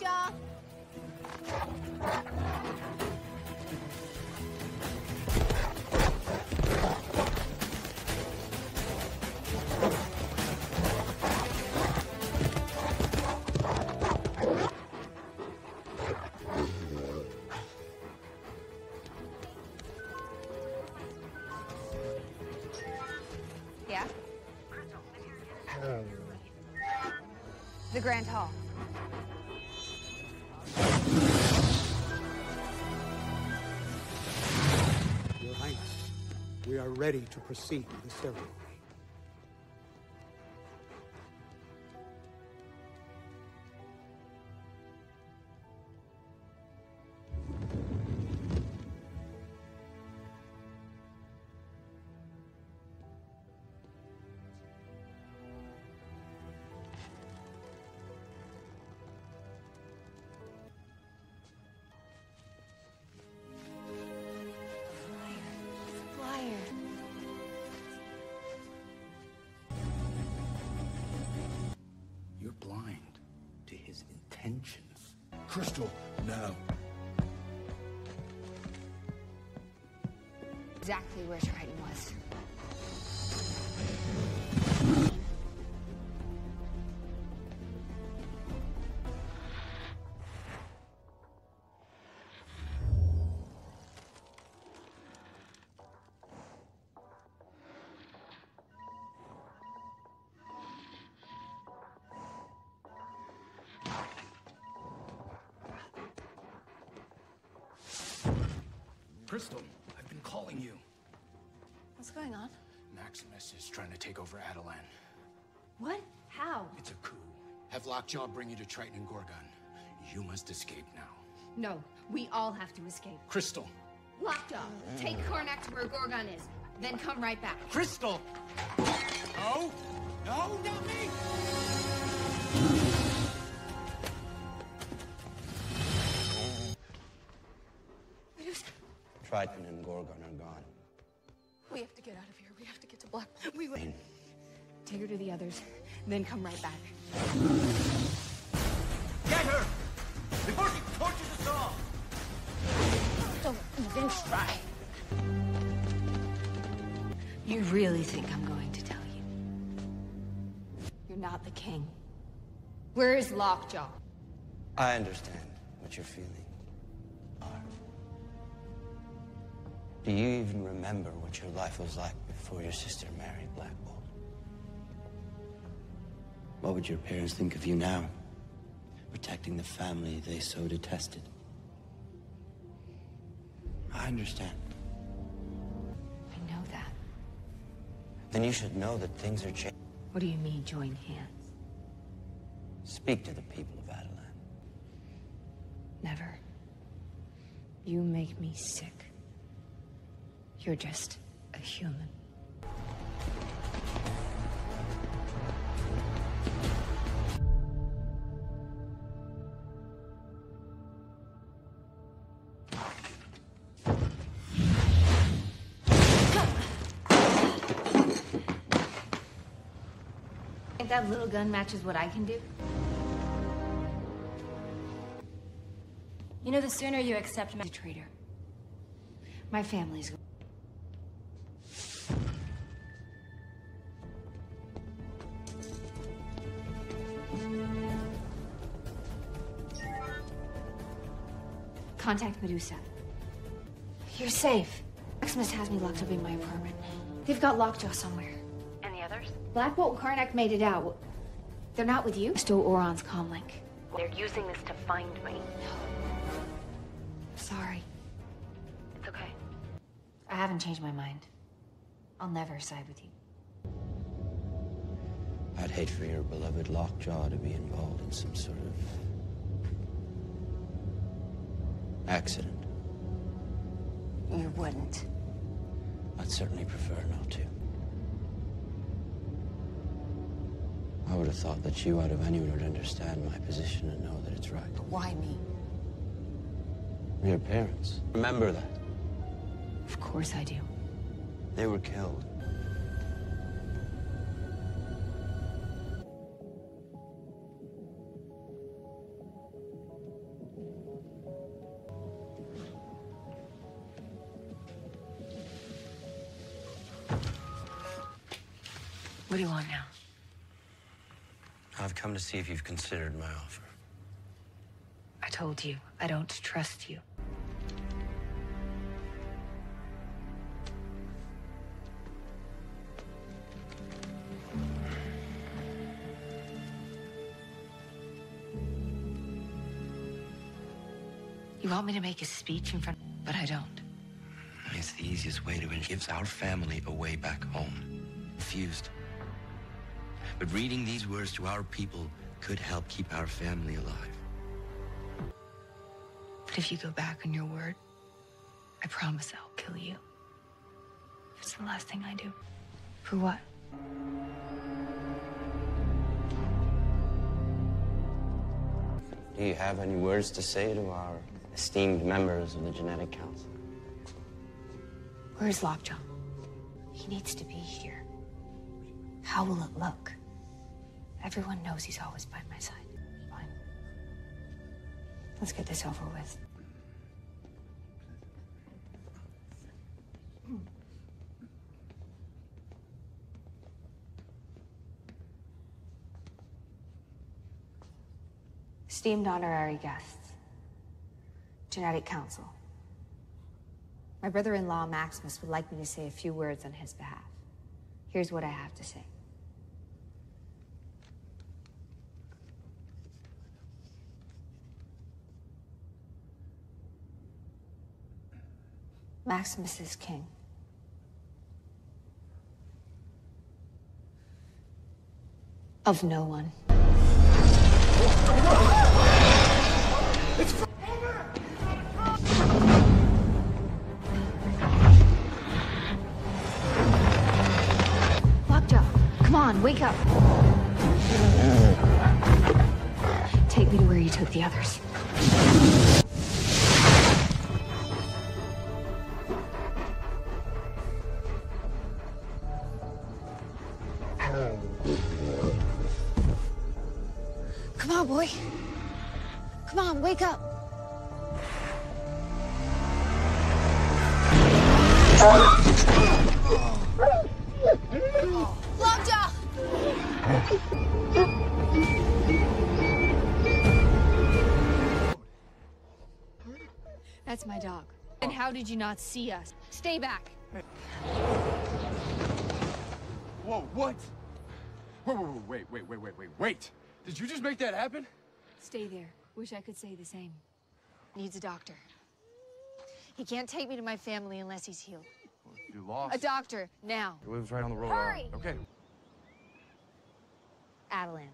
Lockjaw! Yeah? The Grand Hall. Your Highness, we are ready to proceed with the ceremony. Intentions. Crystal, now. Exactly where Triton was. Crystal, I've been calling you. What's going on? Maximus is trying to take over Adeline. What? How? It's a coup. Have Lockjaw bring you to Triton and Gorgon. You must escape now. No, we all have to escape. Crystal! Lockjaw, take Karnak to where Gorgon is, then come right back. Crystal! No! No, not me! Triton and Gorgon are gone. We have to get out of here. We have to get to Black Bolt. We win. Take her to the others, then come right back. Get her! Before she tortures us all! Don't even try. You really think I'm going to tell you? You're not the king. Where is Lockjaw? I understand what you're feeling. Do you even remember what your life was like before your sister married Black Bolt? What would your parents think of you now? Protecting the family they so detested. I understand. I know that. Then you should know that things are changing. What do you mean, join hands? Speak to the people of Adeline. Never. You make me sick. You're just a human. If that little gun matches what I can do. You know, the sooner you accept me as a traitor, my family's going. Contact Medusa. You're safe. Maximus has me locked up in my apartment. They've got Lockjaw somewhere. And the others? Black Bolt and Karnak made it out. They're not with you? I stole Oron's comlink. They're using this to find me. No. Sorry. It's okay. I haven't changed my mind. I'll never side with you. I'd hate for your beloved Lockjaw to be involved in some sort of accident. You wouldn't. I'd certainly prefer not to. I would have thought that you, out of anyone, would understand my position and know that it's right. But why me? Your parents. Remember that. Of course I do. They were killed. What do you want now? I've come to see if you've considered my offer. I told you, I don't trust you. You want me to make a speech in front, but I don't. It's the easiest way to it. It gives our family a way back home. Refused. But reading these words to our people could help keep our family alive. But if you go back on your word, I promise I'll kill you. It's the last thing I do. For what? Do you have any words to say to our esteemed members of the Genetic Council? Where's Lockjaw? He needs to be here. How will it look? Everyone knows he's always by my side. Fine. Let's get this over with. Esteemed honorary guests, Genetic Council. My brother-in-law, Maximus, would like me to say a few words on his behalf. Here's what I have to say. Maximus is king. Of no one. It's over! Lockjaw, come on, wake up. Take me to where you took the others. Come on, boy. Come on, wake up! Lockjaw! That's my dog. And how did you not see us? Stay back! Whoa, what? Wait! Did you just make that happen? Stay there. Wish I could say the same. Needs a doctor. He can't take me to my family unless he's healed. Well, you lost. A doctor, now. He lives right on the road. Hurry! Okay. Adeline.